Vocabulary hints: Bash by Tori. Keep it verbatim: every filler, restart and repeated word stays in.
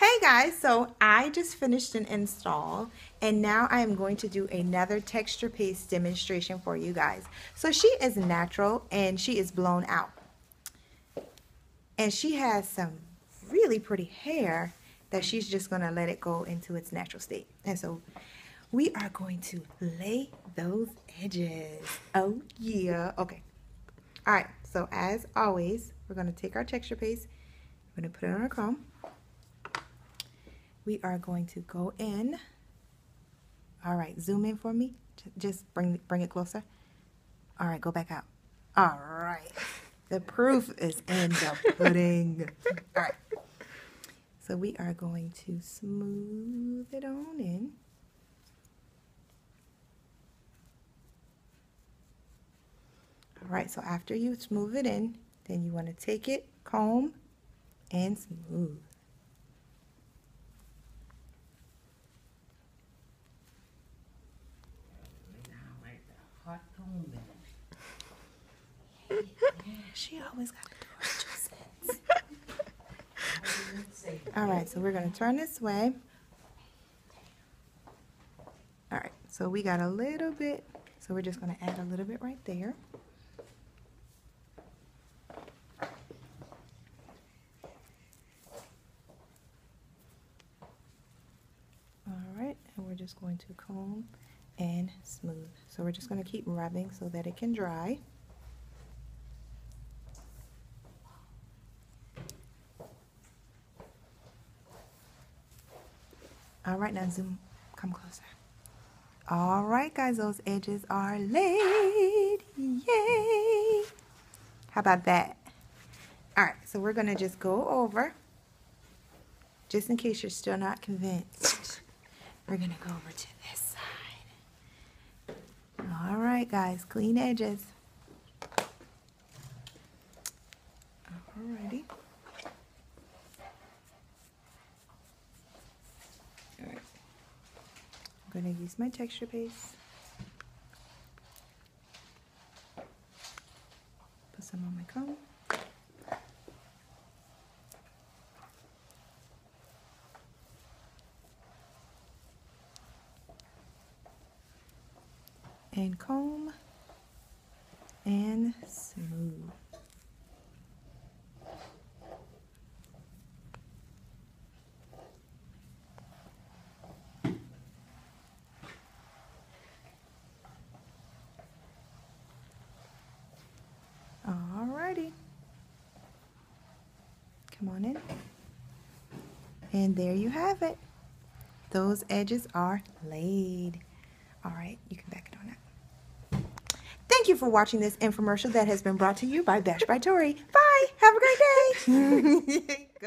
Hey guys, so I just finished an install and now I am going to do another texture piece demonstration for you guys. So she is natural and she is blown out. And she has some really pretty hair that she's just gonna let it go into its natural state. And so we are going to lay those edges. Oh yeah, okay. All right, so as always, we're gonna take our texture paste, we're gonna put it on our comb. We are going to go in. All right, zoom in for me. Just bring bring it closer. All right, go back out. All right, the proof is in the pudding. All right, so we are going to smooth it on in. All right, so after you smooth it in, then you want to take it, comb, and smooth. She always got to do her two cents. All right, so we're going to turn this way. All right, so we got a little bit, so we're just going to add a little bit right there. All right, and we're just going to comb and smooth. So we're just going to keep rubbing so that it can dry. All right, now zoom, come closer. All right, guys, those edges are laid, yay! How about that? All right, so we're gonna just go over, just in case you're still not convinced, we're gonna go over to this side. All right, guys, clean edges. Alrighty. I'm going to use my texture paste, put some on my comb. And comb and smooth. Come on in. And there you have it. Those edges are laid. All right, you can back it on up. Thank you for watching this infomercial that has been brought to you by Bash by Tori. Bye. Have a great day.